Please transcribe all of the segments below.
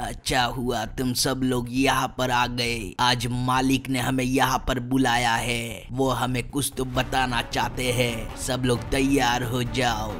अच्छा हुआ तुम सब लोग यहाँ पर आ गए। आज मालिक ने हमें यहाँ पर बुलाया है, वो हमें कुछ तो बताना चाहते हैं। सब लोग तैयार हो जाओ।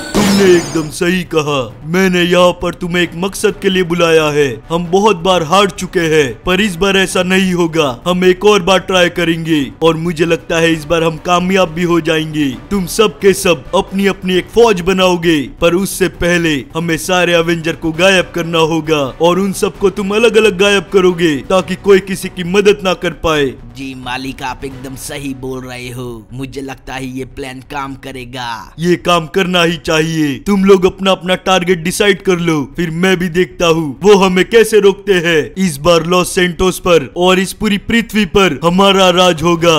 तुमने एकदम सही कहा, मैंने यहाँ पर तुम्हें एक मकसद के लिए बुलाया है। हम बहुत बार हार चुके हैं, पर इस बार ऐसा नहीं होगा। हम एक और बार ट्राई करेंगे और मुझे लगता है इस बार हम कामयाब भी हो जाएंगे। तुम सब के सब अपनी अपनी एक फौज बनाओगे, पर उससे पहले हमें सारे एवेंजर को गायब करना होगा और उन सबको तुम अलग अलग गायब करोगे ताकि कोई किसी की मदद ना कर पाए। जी मालिक, आप एकदम सही बोल रहे हो। मुझे लगता है ये प्लान काम करेगा। ये काम करना ही चाहिए। तुम लोग अपना अपना टारगेट डिसाइड कर लो, फिर मैं भी देखता हूँ वो हमें कैसे रोकते हैं। इस बार लॉस सैंटोस पर और इस पूरी पृथ्वी पर हमारा राज होगा।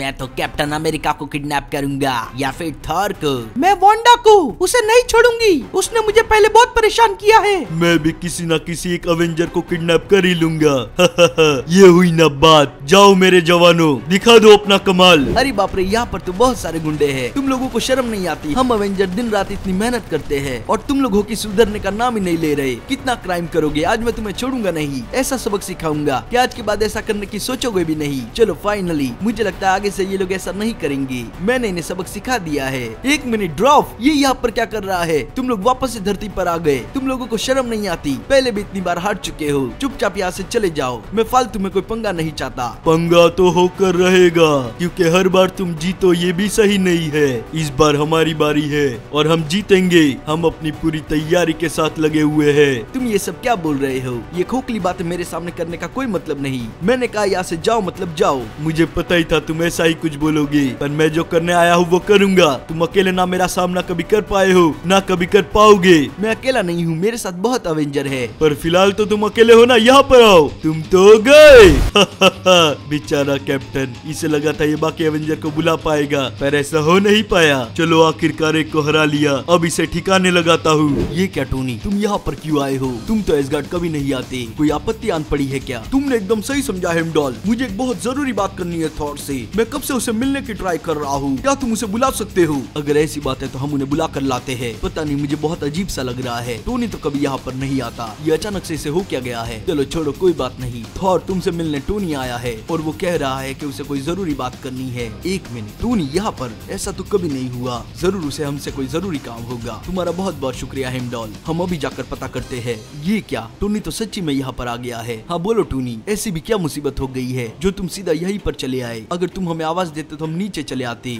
मैं तो कैप्टन अमेरिका को किडनैप करूंगा या फिर थॉर को। मैं वांडा को, उसे नहीं छोड़ूंगी। उसने मुझे पहले बहुत परेशान किया है। मैं भी किसी न किसी एक अवेंजर को किडनैप कर ही लूंगा। ये हुई न बात। जाओ मेरे जवानों, दिखा दो अपना कमाल। अरे बाप रे, यहाँ पर तो बहुत सारे गुंडे हैं। तुम लोगों को शर्म नहीं आती? हम अवेंजर दिन रात इतनी मेहनत करते हैं और तुम लोगों की सुधरने का नाम ही नहीं ले रहे। कितना क्राइम करोगे? आज मैं तुम्हें छोड़ूंगा नहीं। ऐसा सबक सिखाऊंगा कि आज के बाद ऐसा करने की सोचोगे भी नहीं। चलो फाइनली मुझे लगता है आगे से ये लोग ऐसा नहीं करेंगे। मैंने इन्हें सबक सिखा दिया है। एक मिनट ड्रॉप, ये यहाँ पर क्या कर रहा है? तुम लोग वापस से धरती पर आ गए। तुम लोगों को शर्म नहीं आती? पहले भी इतनी बार हार चुके हो। चुपचाप यहाँ से चले जाओ। मैं फालतू में कोई पंगा नहीं चाहता। पंगा तो होकर रहेगा, क्योंकि हर बार तुम जीतो ये भी सही नहीं है। इस बार हमारी बारी है और हम जीतेंगे। हम अपनी पूरी तैयारी के साथ लगे हुए हैं। तुम ये सब क्या बोल रहे हो? ये खोखली बातें मेरे सामने करने का कोई मतलब नहीं। मैंने कहा यहाँ से जाओ मतलब जाओ। मुझे पता ही था तुम ऐसा ही कुछ बोलोगे, पर मैं जो करने आया हूँ वो करूँगा। तुम अकेले ना मेरा सामना कभी कर पाए हो ना कभी कर पाओगे। मैं अकेला नहीं हूँ, मेरे साथ बहुत अवेंजर है। पर फिलहाल तो तुम अकेले हो ना। यहाँ पर आओ। तुम तो गए। बेचारा कैप्टन, इसे लगा था ये बाकी अवेंजर को बुला पाएगा, पर ऐसा हो नहीं पाया। चलो आखिरकार एक को हरा लिया, अब इसे ठिकाने लगाता हूँ। ये क्या टोनी, तुम यहाँ पर क्यों आए हो? तुम तो एसगार्ड कभी नहीं आते। कोई आपत्ति आन पड़ी है क्या? तुमने एकदम सही समझा हेमडॉल। मुझे एक बहुत जरूरी बात करनी है थॉर से। मैं कब से उसे मिलने की ट्राई कर रहा हूँ। क्या तुम उसे बुला सकते हो? अगर ऐसी बात है तो हम उन्हें बुला कर लाते हैं। पता नहीं मुझे बहुत अजीब सा लग रहा है। टोनी तो कभी यहाँ पर नहीं आता, ये अचानक से इसे हो क्या गया है? चलो छोड़ो, कोई बात नहीं। थॉर, तुमसे मिलने टोनी आया है और वो कह रहा है कि उसे कोई जरूरी बात करनी है। एक मिनट टोनी, यहाँ पर ऐसा तो कभी नहीं हुआ। जरूर उसे हमसे कोई जरूरी काम होगा। तुम्हारा बहुत बहुत शुक्रिया हेमडॉल। हम अभी जाकर पता करते हैं। ये क्या, टोनी तो सच्ची में यहाँ पर आ गया है। हाँ बोलो टोनी, ऐसी भी क्या मुसीबत हो गई है जो तुम सीधा यहीं पर चले आए? अगर तुम हमें आवाज देते तो हम नीचे चले आते।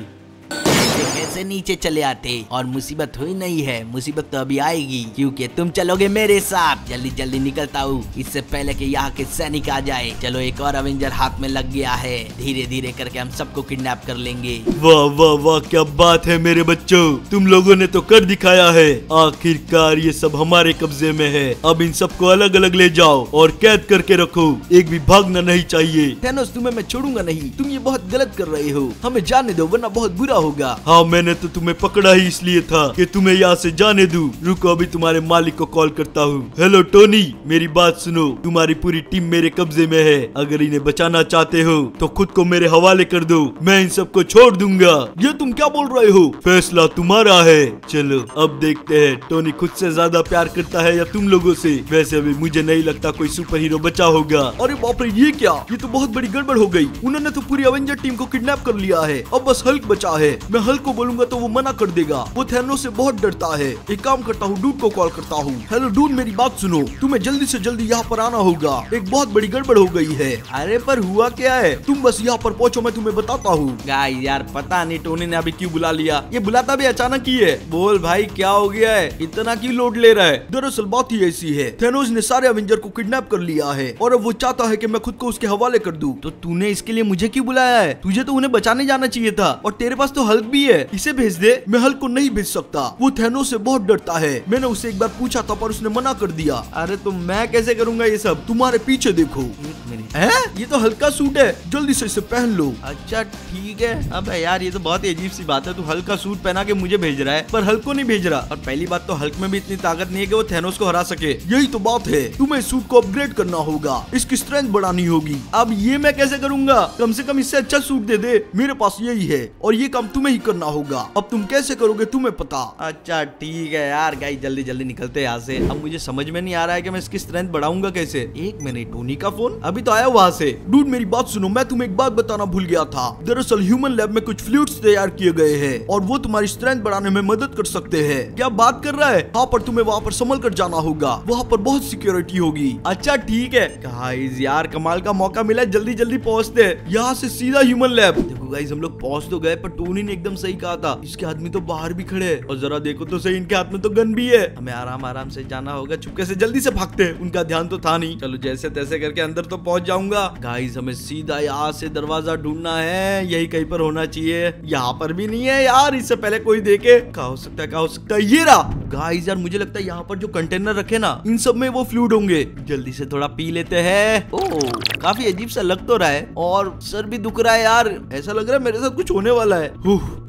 कैसे नीचे चले आते? और मुसीबत हुई नहीं है, मुसीबत तो अभी आएगी, क्योंकि तुम चलोगे मेरे साथ। जल्दी जल्दी निकलता हूँ, इससे पहले कि यहाँ के सैनिक आ जाए। चलो, एक और अवेंजर हाथ में लग गया है। धीरे धीरे करके हम सबको किडनैप कर लेंगे। वाह वाह वाह, क्या बात है मेरे बच्चों, तुम लोगों ने तो कर दिखाया है। आखिरकार ये सब हमारे कब्जे में है। अब इन सबको अलग अलग ले जाओ और कैद करके रखो, एक भी भागना नहीं चाहिए। थैनोस, तुम्हें मैं छोड़ूंगा नहीं। तुम ये बहुत गलत कर रहे हो। हमें जाने दो वरना बहुत बुरा होगा। हाँ, मैंने तो तुम्हें पकड़ा ही इसलिए था कि तुम्हें यहाँ से जाने दूं। रुको, अभी तुम्हारे मालिक को कॉल करता हूँ। हेलो टोनी, मेरी बात सुनो। तुम्हारी पूरी टीम मेरे कब्जे में है। अगर इन्हें बचाना चाहते हो तो खुद को मेरे हवाले कर दो, मैं इन सबको छोड़ दूंगा। ये तुम क्या बोल रहे हो? फैसला तुम्हारा है। चलो अब देखते हैं टोनी खुद से ज्यादा प्यार करता है या तुम लोगों से। वैसे अभी मुझे नहीं लगता कोई सुपर हीरो बचा होगा। अरे बाप रे, ये क्या, ये तो बहुत बड़ी गड़बड़ हो गई। उन्होंने तो पूरी अवेंजर टीम को किडनैप कर लिया है। अब बस हल्क बचा है। मैं हल्क को बोलूंगा तो वो मना कर देगा। वो थैनोस से बहुत डरता है। एक काम करता हूँ, डूड को कॉल करता हूँ। हेलो डूड, मेरी बात सुनो। तुम्हें जल्दी से जल्दी यहाँ पर आना होगा। एक बहुत बड़ी गड़बड़ हो गई है। अरे पर हुआ क्या है? तुम बस यहाँ पर पहुँचो, मैं तुम्हें बताता हूँ। गाइस यार, पता नहीं टोनी ने अभी क्यों बुला लिया। ये बुलाता भी अचानक ही है। बोल भाई, क्या हो गया है? इतना क्यों लोड ले रहा है? दरअसल बात ही ऐसी है, थैनोस ने सारे अवेंजर को किडनैप कर लिया है और अब वो चाहता है कि मैं खुद को उसके हवाले कर दूं। तो तूने इसके लिए मुझे क्यों बुलाया है? तुझे तो उन्हें बचाने जाना चाहिए था। और तेरे पास तो हल्क भी है, इसे भेज दे। मैं हल्क को नहीं भेज सकता, वो थैनोस से बहुत डरता है। मैंने उसे एक बार पूछा था पर उसने मना कर दिया। अरे तो मैं कैसे करूंगा ये सब? तुम्हारे पीछे देखो। एक मिनट, ये तो हल्क का सूट है, जल्दी से इसे पहन लो। अच्छा ठीक है। अब यार, ये तो बहुत अजीब सी बात है, तू हल्क का सूट पहना के मुझे भेज रहा है पर हल्क को नहीं भेज रहा। और पहली बात तो हल्क में भी इतनी ताकत नहीं है कि वो थैनोस को हरा सके। यही तो बात है, तुम्हें सूट को अपग्रेड करना होगा, इसकी स्ट्रेंथ बढ़ानी होगी। अब ये मैं कैसे करूंगा? कम से कम इससे अच्छा सूट दे दे। मेरे पास यही है और ये काम तुम्हें ही करना होगा। अब तुम कैसे करोगे तुम्हें पता। अच्छा ठीक है यार गाइस, जल्दी जल्दी निकलते यहाँ से। अब मुझे समझ में नहीं आ रहा है कि मैं इसकी स्ट्रेंथ बढ़ाऊंगा कैसे। एक मिनट, टोनी का फोन अभी तो आया वहाँ से। डूड मेरी बात सुनो, मैं तुम्हें एक बात बताना भूल गया था। दरअसल ह्यूमन लैब में कुछ फ्लूइड्स तैयार किए गए हैं और वो तुम्हारी स्ट्रेंथ बढ़ाने में मदद कर सकते हैं। क्या बात कर रहा है। हाँ पर तुम्हें वहाँ पर संभल कर जाना होगा, वहाँ पर बहुत सिक्योरिटी होगी। अच्छा ठीक है गाइस, यार कमाल का मौका मिला, जल्दी जल्दी पहुँचते हैं यहाँ से सीधा ह्यूमन लैब। देखो गाइस हम लोग पहुँच तो गए, पर टोनी ने एकदम सही कहा था, इसके आदमी तो बाहर भी खड़े हैं और जरा देखो तो सही, इनके हाथ में तो गन भी है। हमें आराम आराम से जाना होगा, चुपके से जल्दी से भागते हैं। उनका ध्यान तो था नहीं। चलो जैसे तैसे करके अंदर तो पहुँच जाऊंगा। गाइस हमें सीधा यहाँ से दरवाजा ढूंढना है, यही कहीं पर होना चाहिए। यहाँ पर भी नहीं है यार, इससे पहले कोई देखे। क्या हो सकता है, क्या हो सकता है। ये रहा गाइस, यार मुझे लगता है यहाँ पर जो कंटेनर रखे ना, इन सब में वो फ्लूइड होंगे। जल्दी से थोड़ा पी लेते हैं। ओह काफी अजीब सा लग तो रहा है और सर भी दुख रहा है यार, ऐसा लग रहा है मेरे साथ कुछ होने वाला है।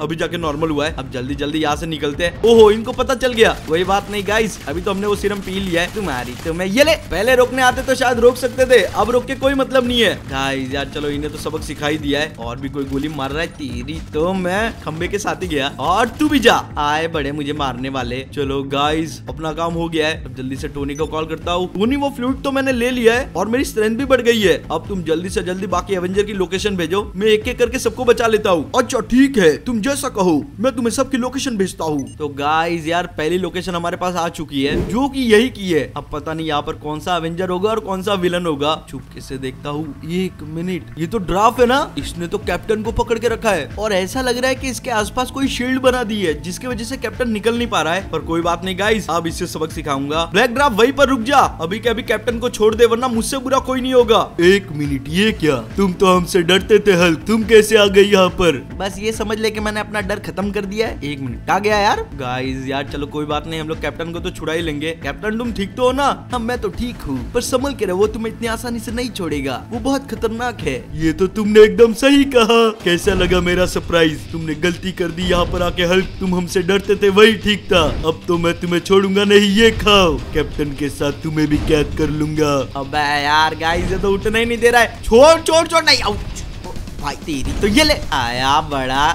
अभी जाके नॉर्मल हुआ है। अब जल्दी जल्दी यहाँ से निकलते हैं। ओहो इनको पता चल गया। कोई बात नहीं गाइस, अभी तो हमने वो सीरम पी लिया है। तुम्हारी तो मैं ये ले, पहले रोकने आते तो शायद रोक सकते थे, अब रोक के कोई मतलब नहीं है। गाइस यार चलो इन्हें तो सबक सिखाई दिया है। और भी कोई गोली मार रहा है, तेरी तो मैं खम्बे के साथ ही गया और तू भी जा। आए बड़े मुझे मारने वाले। चलो गाइस अपना काम हो गया है। अब जल्दी से टोनी को कॉल करता हूँ। टोनी वो फ्लूइड तो मैंने ले लिया है और मेरी स्ट्रेंथ भी बढ़ गई है। अब तुम जल्दी से जल्दी बाकी एवेंजर की लोकेशन भेजो, मैं एक एक करके सबको बचा लेता हूँ। अच्छा ठीक है, तुम जैसा कहो, मैं तुम्हें सबकी लोकेशन भेजता हूँ। तो गाइस यार पहली लोकेशन हमारे पास आ चुकी है, जो कि यही की है। अब पता नहीं यहाँ पर कौन सा एवेंजर होगा और कौन सा विलन होगा। चुपके से देखता हूँ। एक मिनट, ये तो ड्राफ्ट है ना, इसने तो कैप्टन को पकड़ के रखा है और ऐसा लग रहा है कि इसके आसपास कोई शील्ड बना दी है जिसकी वजह से कैप्टन निकल नहीं पा रहा है। पर कोई बात नहीं गाइस, अब इससे सबक सिखाऊंगा। ब्लैक ड्राफ्ट वहीं पर रुक जा, अभी के अभी कैप्टन को छोड़ दे, वरना मुझसे बुरा कोई नहीं होगा। एक मिनट, ये क्या, तुम तो हमसे डरते थे हल्क, तुम कैसे आ गई यहाँ पर। बस ये समझ ले कि मैंने अपना डर खत्म कर दिया है। एक मिनट आ गया यार। गाइस यार चलो कोई बात नहीं, हम लोग कैप्टन को तो छुड़ा ही लेंगे। कैप्टन तुम ठीक तो हो ना। हाँ मैं तो ठीक हूँ, पर संभल के रहो, वो तुम्हें इतनी आसानी से नहीं छोड़ेगा, वो बहुत खतरनाक है। ये तो तुमने एकदम सही कहा। कैसा लगा मेरा सरप्राइज, तुमने गलती कर दी यहाँ पर आके हल्क, तुम हमसे डरते थे वही ठीक था। अब तो मैं तुम्हें छोड़ूंगा नहीं, ये खाओ, कैप्टन के साथ तुम्हें भी कैद कर लूंगा। अबे यार गाइस ये तो उठना ही नहीं दे रहा है। छोड़ छोड़ छोड़, नहीं आउट भाई तेरी तो, ये ले आया बड़ा,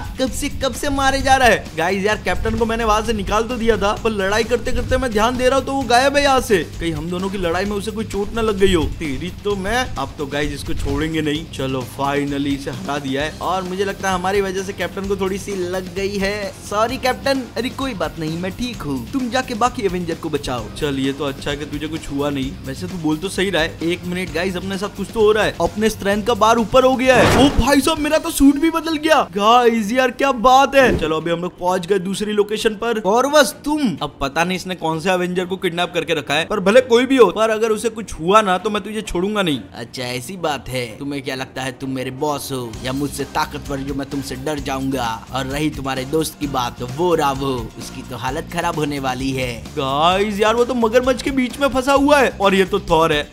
कब से मारे जा रहा है। गाइस यार कैप्टन को मैंने वहाँ से निकाल तो दिया था, पर लड़ाई करते करते मैं ध्यान दे रहा हूँ तो वो गायब है यहाँ से। कहीं हम दोनों की लड़ाई में उसे कोई चोट ना लग गई हो। तेरी तो मैं, अब तो गाइस इसको छोड़ेंगे नहीं। चलो फाइनली इसे हरा दिया है और मुझे लगता है हमारी वजह से कैप्टन को थोड़ी सी लग गई है। Sorry captain. अरे कोई बात नहीं, मैं ठीक हूँ, तुम जाके बाकी एवेंजर को बचाओ। चल ये तो अच्छा है कि तुझे कुछ हुआ नहीं। वैसे तू बोल तो सही रहा है। एक मिनट गाइस, अपने साथ कुछ तो हो रहा है, अपने स्ट्रेंथ का बार ऊपर हो गया है। ओ भाई सब, मेरा तो सूट भी बदल गया। गाइस यार क्या बात है। चलो अभी हम लोग पहुंच गए दूसरी लोकेशन पर। और बस तुम, अब पता नहीं इसने कौन से एवेंजर को किडनैप करके रखा है, पर भले कोई भी हो, पर अगर उसे कुछ हुआ ना तो मैं तुझे छोड़ूंगा नहीं। अच्छा ऐसी बात है, तुम्हें क्या लगता है तुम मेरे बॉस हो या मुझसे ताकतवर जो मैं तुमसे डर जाऊंगा। और रही तुम्हारे दोस्त की बात, तो वो रावो, उसकी तो हालत खराब होने वाली है। गाइस यार वो तो मगरमच्छ के बीच में फंसा हुआ है और ये तो थॉर है।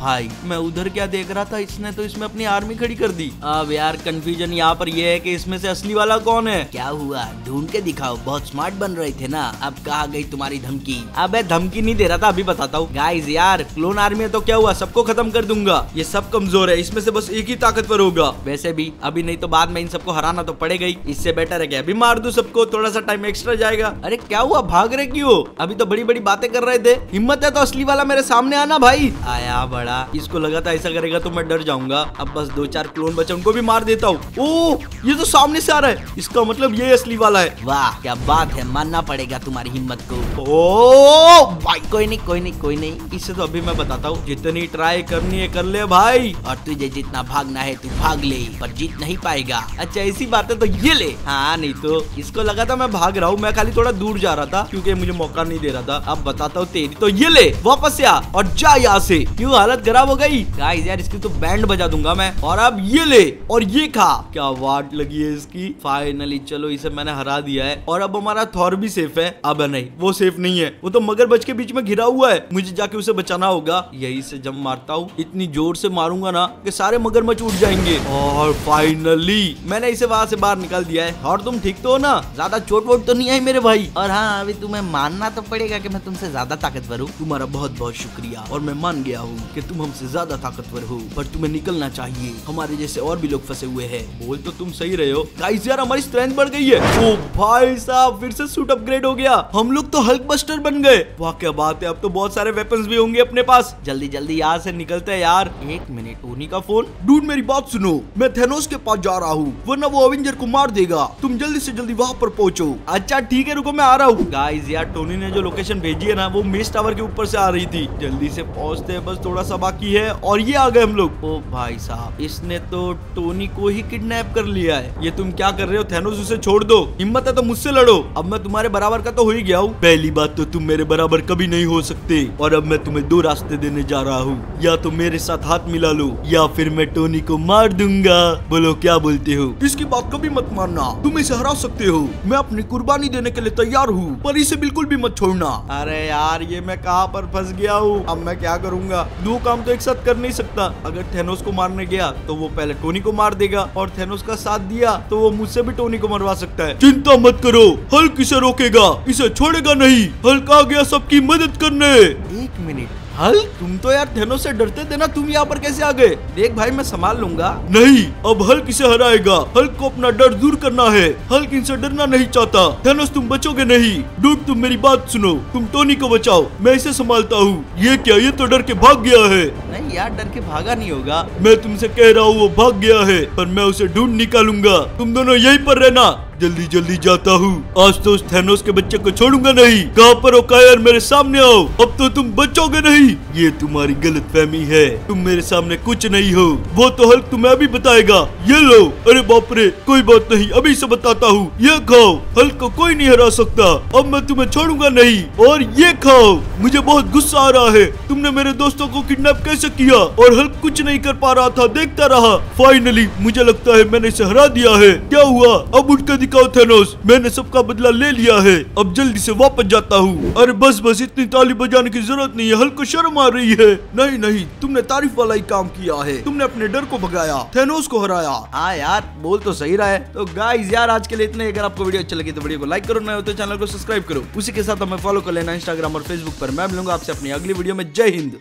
भाई मैं उधर क्या देख रहा था, इसने तो इसमें अपनी आर्मी खड़ी कर दी। अब यार कंफ्यूजन यहाँ पर ये है कि इसमें से असली वाला कौन है। क्या हुआ, ढूंढ के दिखाओ, बहुत स्मार्ट बन रहे थे ना, अब कहाँ गई तुम्हारी धमकी। अबे धमकी नहीं दे रहा था, अभी बताता हूँ। गाइस यार क्लोन आर्मी है तो क्या हुआ, सबको खत्म कर दूंगा। ये सब कमजोर है, इसमें से बस एक ही ताकतवर होगा। वैसे भी अभी नहीं तो बाद में इन सबको हराना तो पड़ेगा ही, इससे बेटर है कि अभी मार दूं सबको, थोड़ा सा टाइम एक्स्ट्रा जाएगा। अरे क्या हुआ, भाग रहे क्यों, अभी तो बड़ी बड़ी बातें कर रहे थे। हिम्मत है तो असली वाला मेरे सामने आना। भाई आया बड़ा, इसको लगा था ऐसा करेगा तो मैं डर जाऊंगा। अब बस दो चार क्लोन बचे, उनको भी मार देता हूँ। ओह ये तो सामने से आ रहा है, इसका मतलब ये असली वाला है। वाह क्या बात है, मानना पड़ेगा तुम्हारी हिम्मत को। ओह भाई कोई नहीं कोई नहीं कोई नहीं, इससे तो अभी मैं बताता हूँ। जितनी ट्राई करनी है कर ले भाई, और तुझे जितना भागना है तू भाग ले, पर जीत नहीं पाएगा। अच्छा ऐसी बात है तो ये ले। हाँ नहीं तो इसको लगा था मैं भाग रहा हूँ, मैं खाली थोड़ा दूर जा रहा था क्यूँकी मुझे मौका नहीं दे रहा था। अब बताता हूँ तेरी तो, ये ले, वापस आ और जा यहाँ से। क्यों हालत खराब हो गई। गाइस यार इसकी तो बैंड बजा दूंगा मैं। और अब ये ले और ये खा, क्या वाट लगी है इसकी। फाइनली चलो इसे मैंने हरा दिया है और अब हमारा थॉर भी सेफ है। अब नहीं वो सेफ नहीं है, वो तो मगरमच्छ के बीच में घिरा हुआ है, मुझे जाके उसे बचाना होगा। यही से जब मारता हूँ, इतनी जोर से मारूंगा ना कि सारे मगरमच्छ उठ जाएंगे। और फाइनली मैंने इसे वहाँ से बाहर निकाल दिया है। और तुम ठीक तो हो ना, ज्यादा चोट वोट तो नहीं आई मेरे भाई। और हाँ अभी तुम्हें मानना तो पड़ेगा की मैं तुमसे ज्यादा ताकतवर हूँ। तुम्हारा बहुत बहुत शुक्रिया, और मैं मान गया हूँ तुम हमसे ज्यादा ताकतवर हो, पर तुम्हें निकलना चाहिए, हमारे जैसे और भी लोग फंसे हुए हैं। बोल तो तुम सही रहे हो। गाइस यार हमारी स्ट्रेंथ बढ़ गई है। ओ भाई साहब फिर से सूट अपग्रेड हो गया, हम लोग तो हल्क बस्टर बन गए। वाह क्या बात है, अब तो बहुत सारे वेपन्स भी होंगे अपने पास। जल्दी जल्दी यहाँ से निकलते हैं यार। एक मिनट, टोनी का फोन। डूड मेरी बात सुनो, मैं थेनोस के पास जा रहा हूँ, वरना वो अवेंजर को मार देगा। तुम जल्दी से जल्दी वहाँ पर पहुँचो। अच्छा ठीक है रुको मैं आ रहा हूँ। गाइस यार टोनी ने जो लोकेशन भेजी है ना वो मेस टावर के ऊपर से आ रही थी। जल्दी से पहुँचते है, बस थोड़ा सा बाकी है। और ये आ गए हम लोग। ओ भाई साहब इसने तो टोनी को ही किडनैप कर लिया है। ये तुम क्या कर रहे हो थेनोस, उसे छोड़ दो। हिम्मत है तो मुझसे लड़ो। अब मैं तुम्हारे बराबर का तो हो ही गया हूँ, पहली बात तो तुम मेरे बराबर कभी नहीं हो सकते। और अब मैं तुम्हें दो रास्ते देने जा रहा हूँ, या तो मेरे साथ हाथ मिला लो या फिर मैं टोनी को मार दूंगा। बोलो क्या बोलते हो? इसकी बात कभी मत मानना, तुम इसे हरा सकते हो, मैं अपनी कुर्बानी देने के लिए तैयार हूँ, पर इसे बिल्कुल भी मत छोड़ना। अरे यार ये मैं कहाँ पर फंस गया हूँ, अब मैं क्या करूँगा? दो काम तो एक साथ कर नहीं सकता। अगर थेनोस को मारने गया तो वो पहले टोनी को मार देगा, और थेनोस का साथ दिया तो वो मुझसे भी टोनी को मरवा सकता है। चिंता मत करो, हल्क इसे रोकेगा, इसे छोड़ेगा नहीं। हल्क आ गया सबकी मदद करने। एक मिनट, हल्क तुम तो यार थेनोस से डरते थे ना, तुम यहाँ पर कैसे आ गए? देख भाई मैं संभाल लूंगा। नहीं, अब हल्क इसे हराएगा। हल्क को अपना डर दूर करना है, हल्क इनसे डरना नहीं चाहता। थेनोस तुम बचोगे नहीं। डूड तुम मेरी बात सुनो, तुम टोनी को बचाओ, मैं इसे संभालता हूँ। ये क्या, ये तो डर के भाग गया है। नहीं यार डर के भागा नहीं होगा, मैं तुमसे कह रहा हूँ वो भाग गया है, पर मैं उसे ढूंढ निकालूंगा। तुम दोनों यहीं पर रहना। जल्दी जल्दी जाता हूँ, आज तो उस थेनोस के बच्चे को छोड़ूंगा नहीं। कहाँ पर हो कायर, मेरे सामने आओ, अब तो तुम बचोगे नहीं। ये तुम्हारी गलतफहमी है, तुम मेरे सामने कुछ नहीं हो। वो तो हल्क तुम्हें अभी बताएगा। ये लो। अरे बाप रे, कोई बात नहीं, अभी से बताता हूँ। ये खाओ, हल्क को कोई नहीं हरा सकता, अब मैं तुम्हें छोड़ूंगा नहीं। और ये खाओ, मुझे बहुत गुस्सा आ रहा है, तुमने मेरे दोस्तों को किडनैप कैसे किया और हल्क कुछ नहीं कर पा रहा था, देखता रहा। फाइनली मुझे लगता है मैंने इसे हरा दिया है। क्या हुआ, अब उठकर थेनोस, मैंने सबका बदला ले लिया है, अब जल्दी से वापस जाता हूँ। अरे बस बस, इतनी ताली बजाने की जरूरत नहीं है, हल्क को शर्म आ रही है। नहीं नहीं, तुमने तारीफ वाला ही काम किया है, तुमने अपने डर को भगाया, थेनोस को हराया। हाँ यार बोल तो सही रहा है। तो गाइस यार आज के लिए इतना ही। अगर आपको वीडियो अच्छी लगी तो वीडियो को लाइक करो, नए हो तो चैनल को सब्सक्राइब करो। उसी के साथ हमें फॉलो कर लेना इंस्टाग्राम और फेसबुक पर। मैं मिलूंगा आपसे अपनी अगली वीडियो में। जय हिंद।